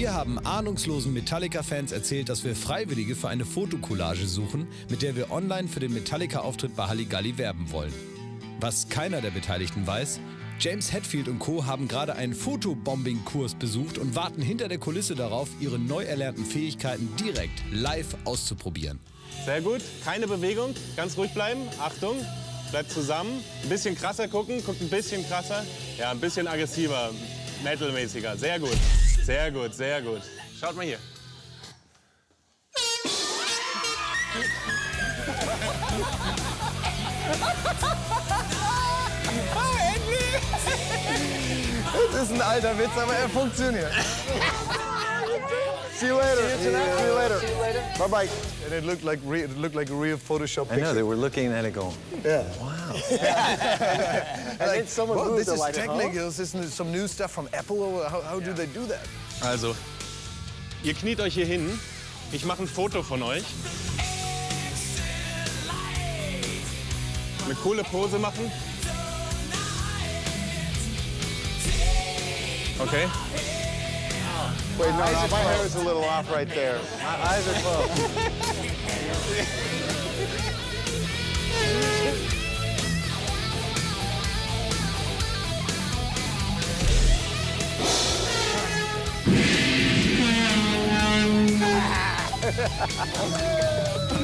Wir haben ahnungslosen Metallica-Fans erzählt, dass wir Freiwillige für eine Fotokollage suchen, mit der wir online für den Metallica-Auftritt bei Halligalli werben wollen. Was keiner der Beteiligten weiß, James Hetfield und Co. haben gerade einen Fotobombing-Kurs besucht und warten hinter der Kulisse darauf, ihre neu erlernten Fähigkeiten direkt live auszuprobieren. Sehr gut, keine Bewegung, ganz ruhig bleiben, Achtung, bleibt zusammen, ein bisschen krasser gucken, guckt ein bisschen krasser, ja, ein bisschen aggressiver, metalmäßiger, sehr gut. Sehr gut, sehr gut. Schaut mal hier. Oh, endlich! Das ist ein alter Witz, aber er funktioniert. See you later. See you later. Bye bye. And it looked like a real Photoshop picture. I know, they were looking at it going, yeah. Wow. Yeah. And then someone moved the light. This is some new stuff from Apple. Or how do they do that? Also, ihr kniet euch hier hin. Ich mache ein Foto von euch. Eine coole Pose machen. Okay. Wait, no, my hair is a little off right there. My eyes are closed. Wie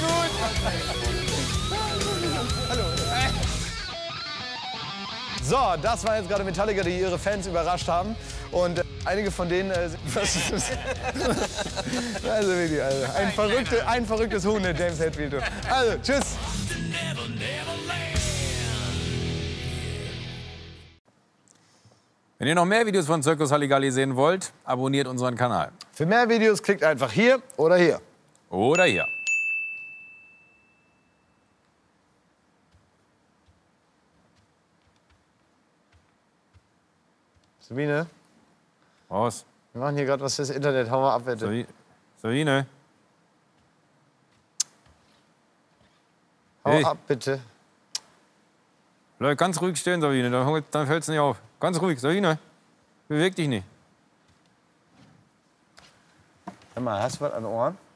gut! Hallo. So, das waren jetzt gerade Metallica, die ihre Fans überrascht haben. Und einige von denen... also wirklich, also, ein verrücktes Huhn, der James Hetfield. Also, tschüss! Wenn ihr noch mehr Videos von Circus Halligalli sehen wollt, abonniert unseren Kanal. Für mehr Videos klickt einfach hier oder hier. Oder hier. Sabine? Was? Wir machen hier gerade was fürs Internet. Hau mal ab, bitte. Sabine? Hau ab, bitte. Bleib ganz ruhig stehen, Sabine, dann fällt's nicht auf. Ganz ruhig, Sabine. Beweg dich nicht. Sag mal, hast du was an den Ohren?